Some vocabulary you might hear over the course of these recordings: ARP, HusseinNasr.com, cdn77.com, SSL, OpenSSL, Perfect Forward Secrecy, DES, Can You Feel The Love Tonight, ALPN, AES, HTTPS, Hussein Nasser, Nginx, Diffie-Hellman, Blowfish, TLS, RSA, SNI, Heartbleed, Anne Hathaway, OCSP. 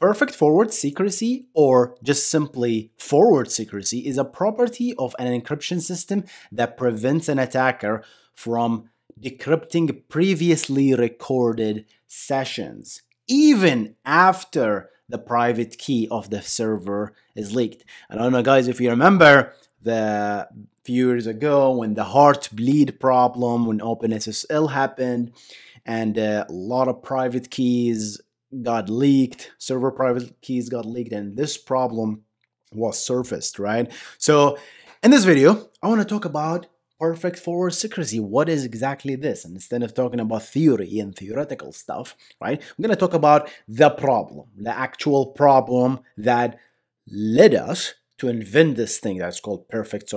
Perfect forward secrecy, or just simply forward secrecy, is a property of an encryption system that prevents an attacker from decrypting previously recorded sessions, even after the private key of the server is leaked. And I don't know, guys, if you remember the few years ago when the Heartbleed problem, when OpenSSL happened, and a lot of private keys got leaked, server private keys got leaked, and this problem was surfaced, right? So in this video, I want to talk about perfect forward secrecy. What is exactly this? And instead of talking about theory and theoretical stuff, right, I'm going to talk about the problem, the actual problem that led us to invent this thing that's called perfect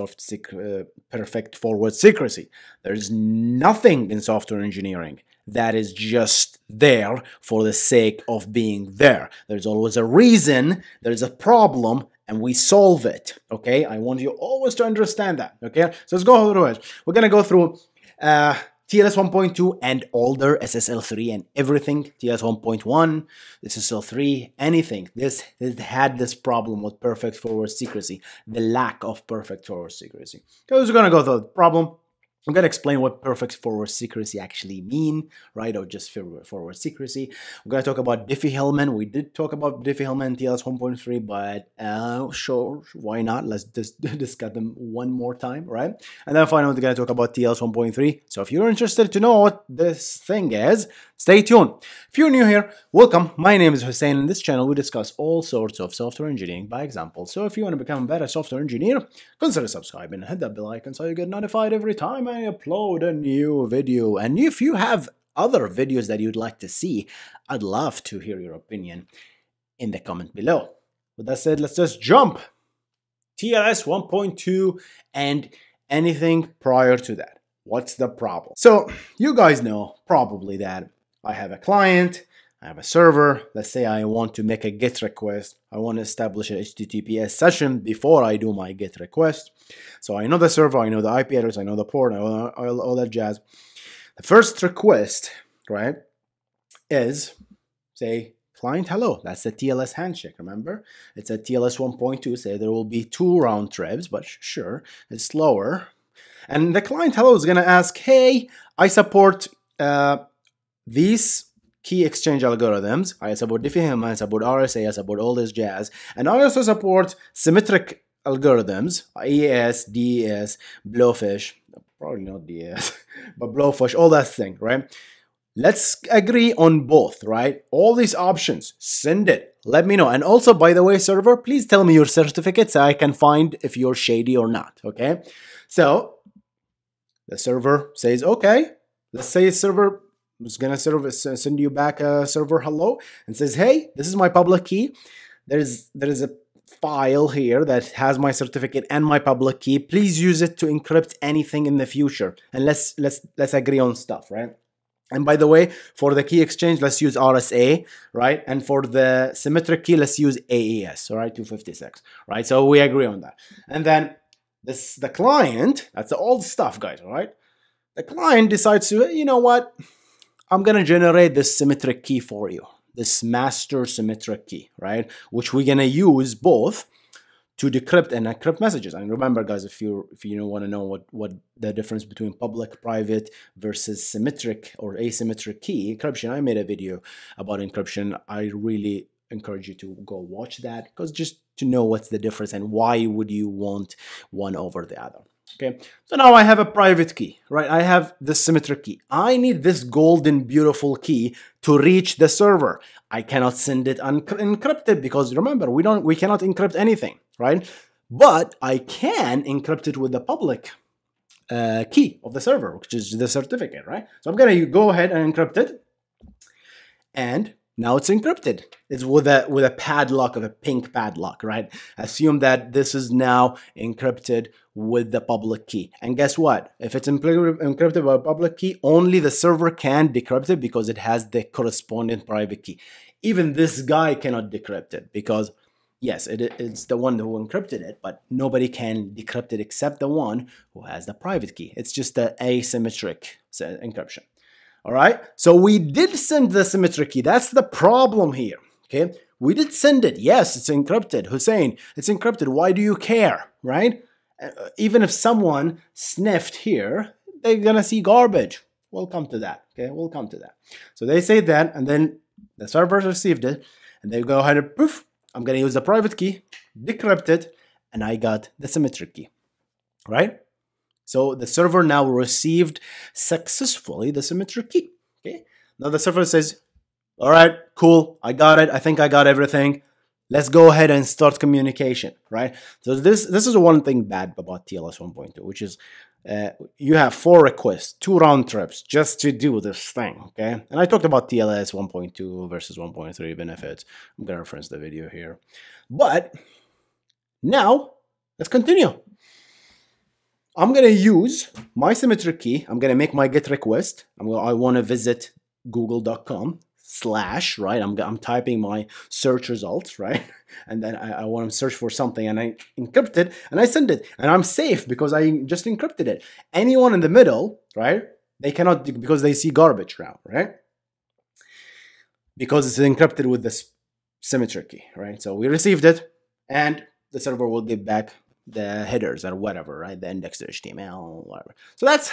forward secrecy. There's nothing in software engineering that is just there for the sake of being there. There's always a reason, there's a problem, and we solve it, okay? I want you always to understand that, okay? So let's go through it. We're gonna go through TLS 1.2 and older, SSL 3 and everything, TLS 1.1, SSL 3, anything. This had this problem with perfect forward secrecy, the lack of perfect forward secrecy. So we're gonna go through the problem. I'm going to explain what perfect forward secrecy actually mean, right, or just forward secrecy. We're going to talk about Diffie-Hellman. We did talk about Diffie-Hellman TLS 1.3, but sure, why not? Let's just discuss them one more time, right? And then finally, we're going to talk about TLS 1.3. So if you're interested to know what this thing is, stay tuned. If you're new here, welcome. My name is Hussein. In this channel, we discuss all sorts of software engineering by example. So if you want to become a better software engineer, consider subscribing and hit that bell icon so you get notified every time I upload a new video. And if you have other videos that you'd like to see, I'd love to hear your opinion in the comment below. With that said, let's just jump. TLS 1.2 and anything prior to that. What's the problem? So you guys know probably that I have a client, I have a server. Let's say I want to make a GET request. I want to establish an HTTPS session before I do my GET request. So I know the server, I know the IP address, I know the port, I know all that jazz. The first request, right, is say client hello. That's the TLS handshake, remember? It's a TLS 1.2. Say there will be 2 round trips, but sure, it's slower. And the client hello is going to ask, hey, I support these key exchange algorithms. I support Diffie-Hellman, I support RSA, I support all this jazz. And I also support symmetric algorithms, AES, DES, Blowfish, probably not DES, but Blowfish, all that thing, right? Let's agree on both, right? All these options, send it, let me know. And also, by the way, server, please tell me your certificate so I can find if you're shady or not, okay? So the server says, okay, let's say server is going to send you back a server hello and says, hey, this is my public key. There is a file here that has my certificate and my public key. Please use it to encrypt anything in the future. And let's agree on stuff, right? And by the way, for the key exchange, let's use RSA, right? And for the symmetric key, let's use AES, all right, 256, right? So we agree on that. And then the client, that's the old stuff, guys, all right? The client decides to, hey, you know what? I'm going to generate this symmetric key for you, this master symmetric key, right? Which we're going to use both to decrypt and encrypt messages. And remember, guys, if you want to know what the difference between public, private versus symmetric or asymmetric key encryption, I made a video about encryption. I really encourage you to go watch that, because just to know what's the difference and why would you want one over the other. Okay, so now I have a private key, right? I have this symmetric key. I need this golden, beautiful key to reach the server. I cannot send it encrypted because remember, we cannot encrypt anything, right? But I can encrypt it with the public key of the server, which is the certificate, right? So I'm gonna go ahead and encrypt it, and now it's encrypted. It's with a padlock of a pink padlock, right? Assume that this is now encrypted with the public key. And guess what? If it's encrypted by a public key, only the server can decrypt it because it has the corresponding private key. Even this guy cannot decrypt it because, yes, it's the one who encrypted it, but nobody can decrypt it except the one who has the private key. It's just the asymmetric encryption. All right, so we did send the symmetric key. That's the problem here, okay? We did send it. Yes, it's encrypted. Hussein, it's encrypted. Why do you care, right? Even if someone sniffed here, they're gonna see garbage. We'll come to that, okay? We'll come to that. So they say that, and then the servers received it, and they go ahead and poof, I'm gonna use the private key, decrypt it, and I got the symmetric key, right? So the server now received successfully the symmetric key, okay? Now the server says, all right, cool, I got it, I think I got everything. Let's go ahead and start communication, right? So this is one thing bad about TLS 1.2, which is you have 4 requests, 2 round trips just to do this thing, okay? And I talked about TLS 1.2 versus 1.3 benefits. I'm gonna reference the video here. But now, let's continue. I'm gonna use my symmetric key. I'm gonna make my GET request. I wanna visit google.com. / right, I'm typing my search results, right, and then I want to search for something, and I encrypt it, and I send it, and I'm safe because I just encrypted it. Anyone in the middle, right, they cannot, because they see garbage now, right, because it's encrypted with this symmetric key, right? So we received it, and the server will give back the headers or whatever, right, the index.html, whatever. So that's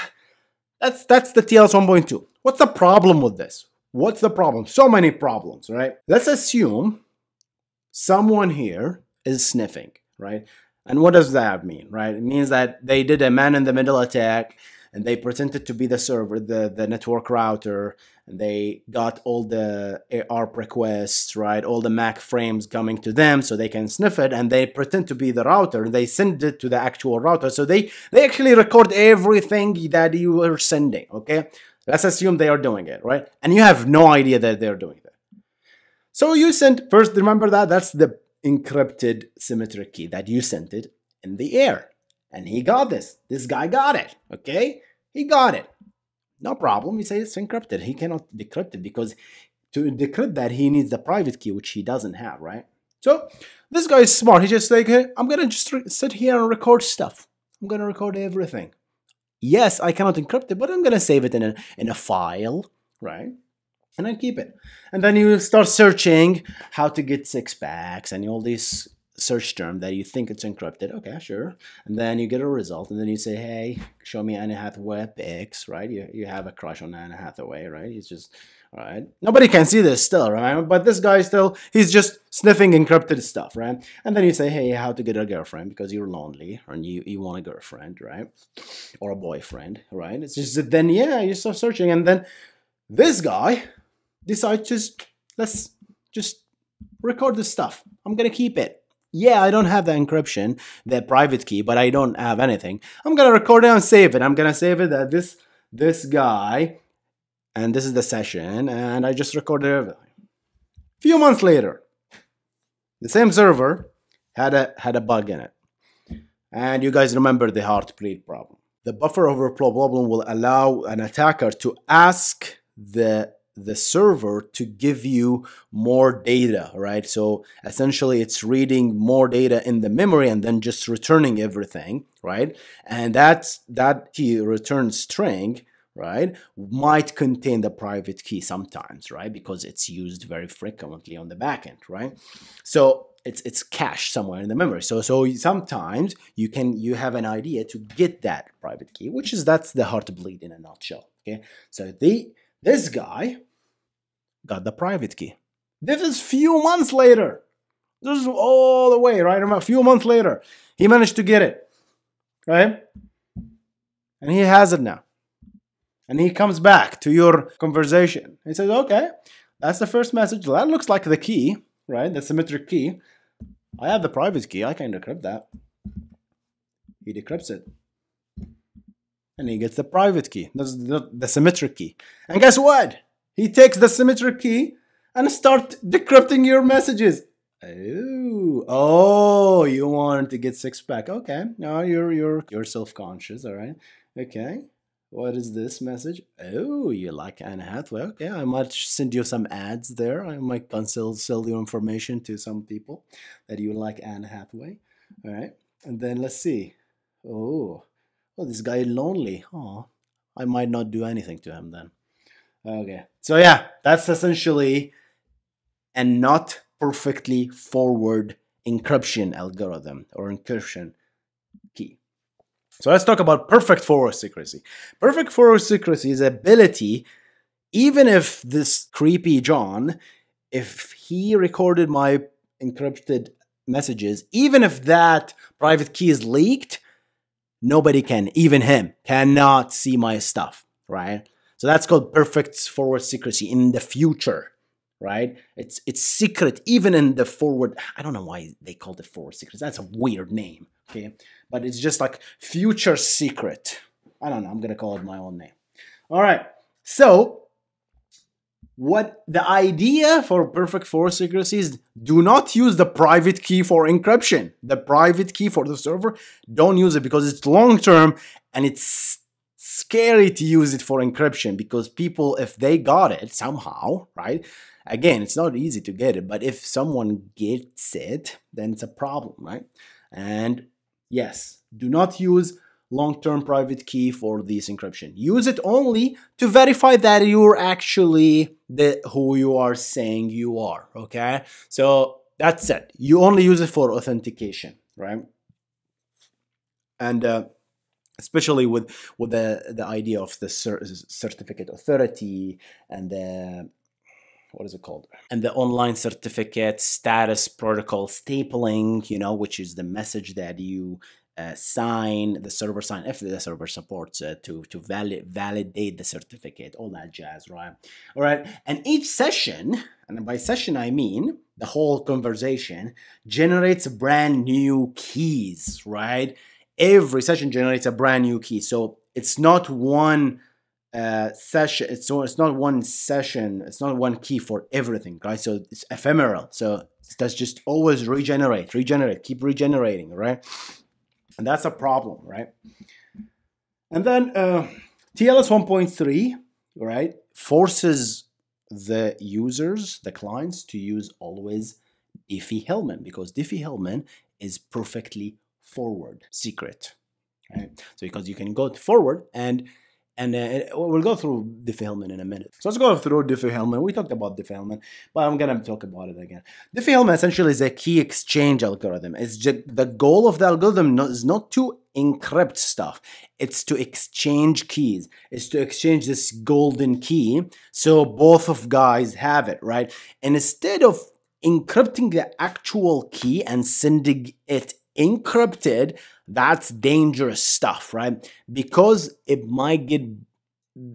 the TLS 1.2. What's the problem with this? What's the problem? So many problems, right? Let's assume someone here is sniffing, right? And what does that mean, right? It means that they did a man-in-the-middle attack, and they pretended to be the server, the network router, and they got all the ARP requests, right? All the MAC frames coming to them so they can sniff it, and they pretend to be the router, and they send it to the actual router. So they actually record everything that you were sending, okay? Let's assume they are doing it, right? And you have no idea that they're doing that. So you sent, first remember that's the encrypted symmetric key that you sent it in the air. And he got this. This guy got it, okay? He got it. No problem, you say it's encrypted. He cannot decrypt it because to decrypt that, he needs the private key, which he doesn't have, right? So this guy is smart. He just like, hey, I'm gonna just sit here and record stuff. I'm gonna record everything. Yes, I cannot encrypt it, but I'm gonna save it in a file, right? And I keep it. And then you start searching how to get 6-packs and all these search term that you think it's encrypted. Okay, sure. And then you get a result, and then you say, hey, show me Anne Hathaway pics, right? You have a crush on Anne Hathaway, right? He's just, all right. Nobody can see this still, right? But this guy still, he's just sniffing encrypted stuff, right? And then you say, hey, how to get a girlfriend because you're lonely and you want a girlfriend, right? Or a boyfriend, right? It's just that then, yeah, you start searching. And then this guy decides just, let's just record this stuff. I'm going to keep it. Yeah, I don't have the encryption, the private key, but I don't have anything. I'm gonna record it and save it. I'm gonna save it that this guy, and this is the session, and I just recorded everything. A few months later, the same server had a bug in it. And you guys remember the Heartbleed problem. The buffer overflow problem will allow an attacker to ask the server to give you more data, right? So essentially it's reading more data in the memory and then just returning everything, right? And that key return string, right, might contain the private key sometimes, right? Because it's used very frequently on the back end, right? So it's cached somewhere in the memory. So sometimes you have an idea to get that private key, which is that's the Heartbleed in a nutshell. Okay. So this guy got the private key. This is few months later. This is all the way, right? A few months later, he managed to get it, right? And he has it now. And he comes back to your conversation. He says, okay, that's the first message. That looks like the key, right? The symmetric key. I have the private key. I can decrypt that. He decrypts it. And he gets the private key, the symmetric key. And guess what? He takes the symmetric key and starts decrypting your messages. Oh, you want to get 6-pack. Okay, now you're self-conscious, all right? Okay, what is this message? Oh, you like Anne Hathaway. Okay, I might send you some ads there. I might sell your information to some people that you like Anne Hathaway. All right, and then let's see. Oh, this guy is lonely. Oh, I might not do anything to him then. Okay. So yeah, that's essentially a not perfectly forward encryption algorithm or encryption key. So let's talk about perfect forward secrecy. Perfect forward secrecy is the ability, even if this creepy John, if he recorded my encrypted messages, even if that private key is leaked, nobody can, even him, cannot see my stuff, right? So that's called perfect forward secrecy in the future, right? It's secret even in the forward. I don't know why they called it forward secrecy. That's a weird name, okay? But it's just like future secret. I don't know. I'm going to call it my own name. All right. So what the idea for perfect forward secrecy is, do not use the private key for encryption. The private key for the server, don't use it because it's long-term and it's scary to use it for encryption because people, if they got it somehow, right? Again, it's not easy to get it, but if someone gets it, then it's a problem, right? And yes, do not use long-term private key for this encryption. Use it only to verify that you're actually who you are saying you are, okay? So that's it. You only use it for authentication, right? And especially with the idea of the certificate authority and the, what is it called? And the online certificate status protocol stapling, you know, which is the message that you sign, the server sign, if the server supports to validate the certificate, all that jazz, right? All right. And each session, and by session I mean the whole conversation, generates brand new keys, right? Every session generates a brand new key. So it's not one session, it's not one session, it's not one key for everything, right? So it's ephemeral. So that's just always regenerate, keep regenerating, right? And that's a problem, right? And then TLS 1.3, right, forces the users, the clients, to use always Diffie-Hellman because Diffie-Hellman is perfectly forward secret, right? So because you can go forward and we'll go through Diffie-Hellman in a minute. So let's go through Diffie-Hellman. We talked about Diffie-Hellman, but I'm going to talk about it again. Diffie-Hellman essentially is a key exchange algorithm. It's just the goal of the algorithm is not to encrypt stuff. It's to exchange keys. It's to exchange this golden key so both of guys have it, right? And instead of encrypting the actual key and sending it encrypted, that's dangerous stuff, right? Because it might get,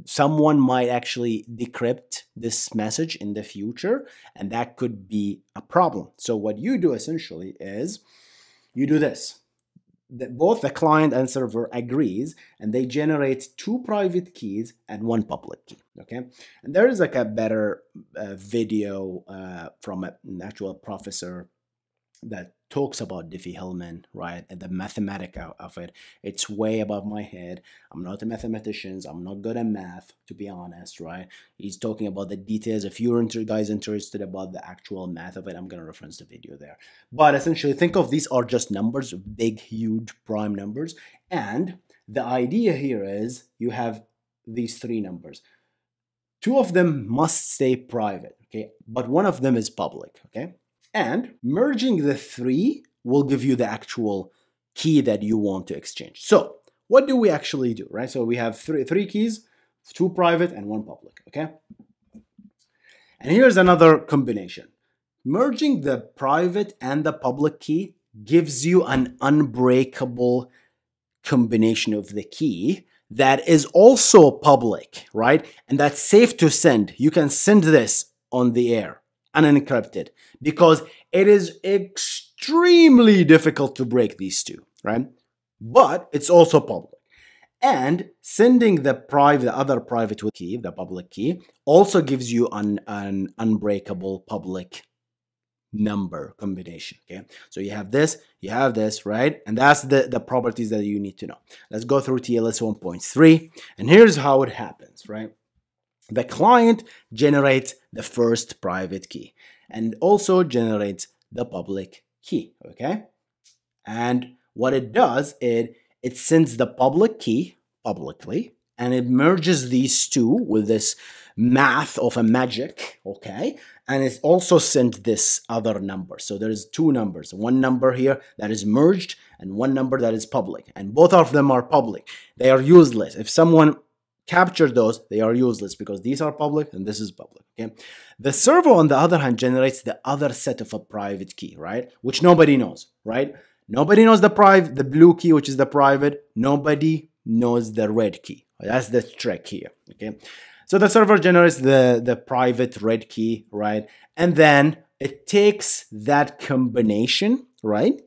someone might actually decrypt this message in the future, and that could be a problem. So what you do essentially is you do this. Both the client and server agrees, and they generate two private keys and one public key, okay? And there is like a better video from an actual professor that talks about Diffie-Hellman, right, and the mathematics of it. It's way above my head. I'm not a mathematician. I'm not good at math, to be honest, right? He's talking about the details. If you're guys interested about the actual math of it, I'm going to reference the video there. But essentially, think of these are just numbers, big, huge prime numbers. And the idea here is you have these three numbers. Two of them must stay private, okay? But one of them is public, okay? And merging the three will give you the actual key that you want to exchange. So what do we actually do, right? So we have three keys, two private and one public, okay? And here's another combination. Merging the private and the public key gives you an unbreakable combination of the key that is also public, right? And that's safe to send. You can send this on the air, unencrypted, because it is extremely difficult to break these two, right? But it's also public. And sending the private, the other private key, the public key, also gives you an unbreakable public number combination, okay? So you have this, right? And that's the properties that you need to know. Let's go through TLS 1.3, and here's how it happens, right? The client generates the first private key and also generates the public key, okay? And what it does, it sends the public key publicly and it merges these two with this math of a magic, okay? And it also sent this other number. So there's two numbers, one number here that is merged and one number that is public, and both of them are public. They are useless. If someone captured those, they are useless because these are public and this is public, okay? The server, on the other hand, generates the other set of a private key, right? Which nobody knows, right? Nobody knows the blue key, which is the private. Nobody knows the red key. That's the trick here, okay? So the server generates the private red key, right? And then it takes that combination, right,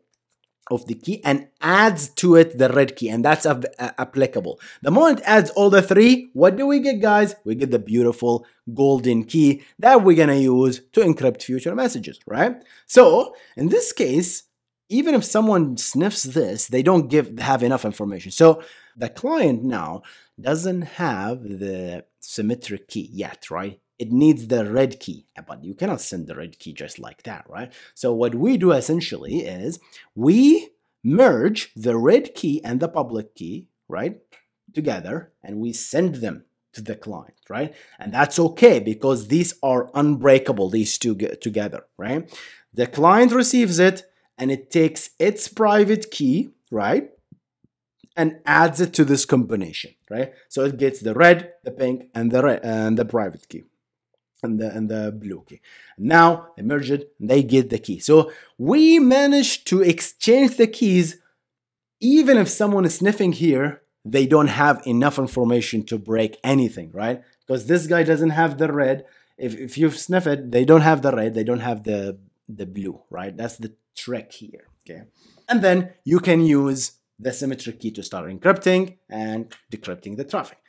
of the key and adds to it the red key, and that's applicable. The moment it adds all the three, what do we get, guys? We get the beautiful golden key that we're gonna use to encrypt future messages, right? So in this case, even if someone sniffs this, they don't have enough information. So the client now doesn't have the symmetric key yet, right? It needs the red key, but you cannot send the red key just like that, right? So what we do essentially is we merge the red key and the public key, right, together, and we send them to the client, right? And that's okay because these are unbreakable, these two together, right? The client receives it and it takes its private key, right, and adds it to this combination, right? So it gets the red, the pink, and the private key, and the blue key. Now they merge it, and they get the key. So we managed to exchange the keys. Even if someone is sniffing here, they don't have enough information to break anything, right? Because this guy doesn't have the red. If you sniff it, they don't have the red, they don't have the blue, right? That's the trick here, okay? And then you can use the symmetric key to start encrypting and decrypting the traffic.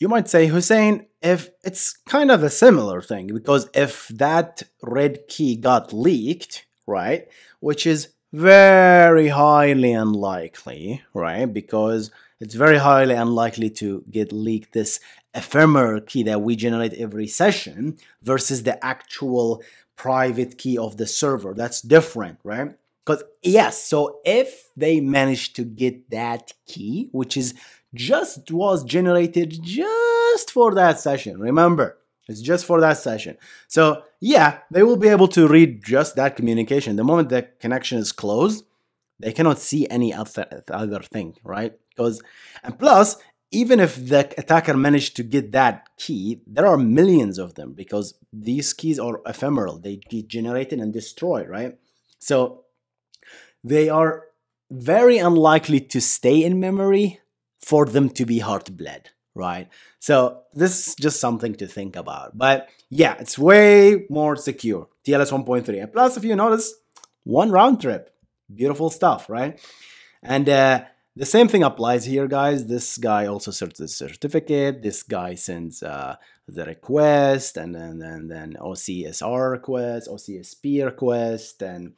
You might say, Hussein, if it's kind of a similar thing, because if that red key got leaked, right, which is very highly unlikely, right, because it's very highly unlikely to get leaked, this ephemeral key that we generate every session versus the actual private key of the server, that's different, right? Because yes, so if they manage to get that key, which is just was generated just for that session, remember, it's just for that session. So yeah, they will be able to read just that communication. The moment the connection is closed, they cannot see any other thing, right? Because, and plus, even if the attacker managed to get that key, there are millions of them because these keys are ephemeral. They get generated and destroyed, right? So they are very unlikely to stay in memory for them to be heartbled, right? So this is just something to think about. But yeah, it's way more secure, TLS 1.3. And plus, if you notice, one round trip. Beautiful stuff, right? And the same thing applies here, guys. This guy also sends the certificate. This guy sends the request, and then OCSR request, OCSP request, and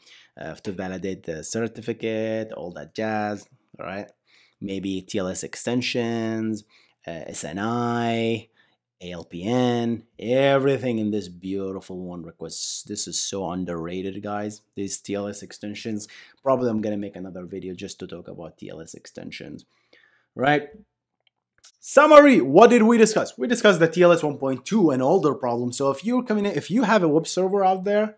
to validate the certificate, all that jazz, all right? Maybe TLS extensions, SNI, ALPN, everything in this beautiful one request. This is so underrated, guys, these TLS extensions. Probably I'm gonna make another video just to talk about TLS extensions, right? Summary, what did we discuss? We discussed the TLS 1.2 and older problem. So if you have a web server out there,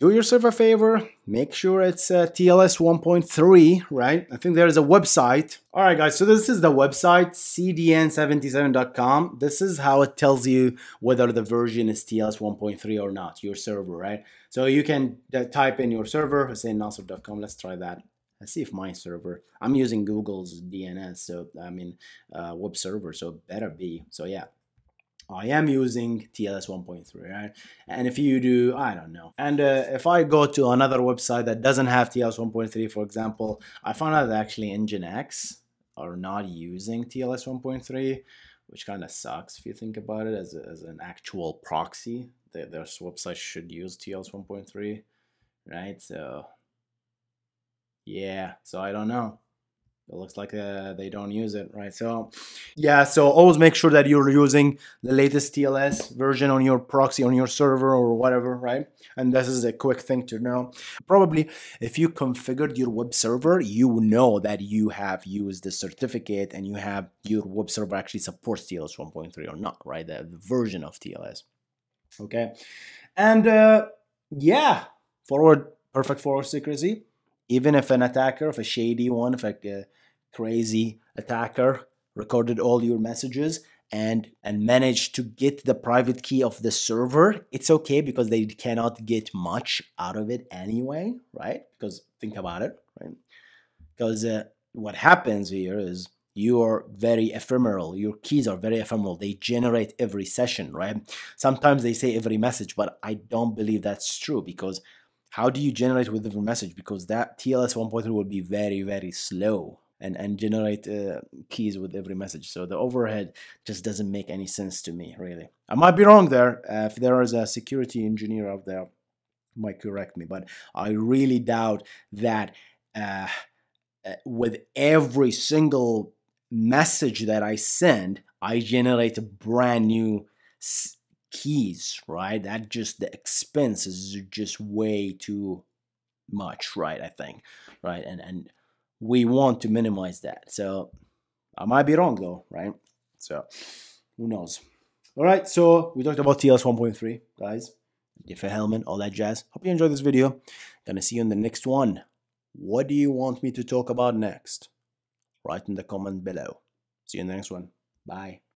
do yourself a favor, make sure it's TLS 1.3, right? I think there is a website. All right, guys, so this is the website, cdn77.com. This is how it tells you whether the version is TLS 1.3 or not, your server, right? So you can type in your server, HusseinNasr.com. Let's try that. Let's see if my server, I'm using Google's DNS, so I mean, web server, so it better be. So yeah, I am using TLS 1.3, right? And if you do, I don't know. And if I go to another website that doesn't have TLS 1.3, for example, I found out that actually Nginx are not using TLS 1.3, which kind of sucks if you think about it as an actual proxy. Their website should use TLS 1.3, right? So yeah, so I don't know. It looks like they don't use it, right? So yeah, so always make sure that you're using the latest TLS version on your proxy, on your server or whatever, right? And this is a quick thing to know. Probably if you configured your web server, you know that you have used the certificate and you have your web server actually supports TLS 1.3 or not, right? The version of TLS. Okay. And yeah, perfect forward secrecy. Even if an attacker, if a shady one, if a crazy attacker recorded all your messages and managed to get the private key of the server, it's okay because they cannot get much out of it anyway, right? Because think about it, right? Because what happens here is you are very ephemeral. Your keys are very ephemeral. They generate every session, right? Sometimes they say every message, but I don't believe that's true because how do you generate with every message? Because that TLS 1.3 will be very, very slow and generate keys with every message. So the overhead just doesn't make any sense to me, really. I might be wrong there. If there is a security engineer out there, you might correct me. But I really doubt that with every single message that I send, I generate a brand new keys, right? That just, the expense is just way too much, right? I think, right? And we want to minimize that. So I might be wrong though, right? So who knows? All right, so we talked about TLS 1.3, guys. Diffie-Hellman, all that jazz. Hope you enjoyed this video. Gonna see you in the next one. What do you want me to talk about next? Write in the comment below. See you in the next one. Bye.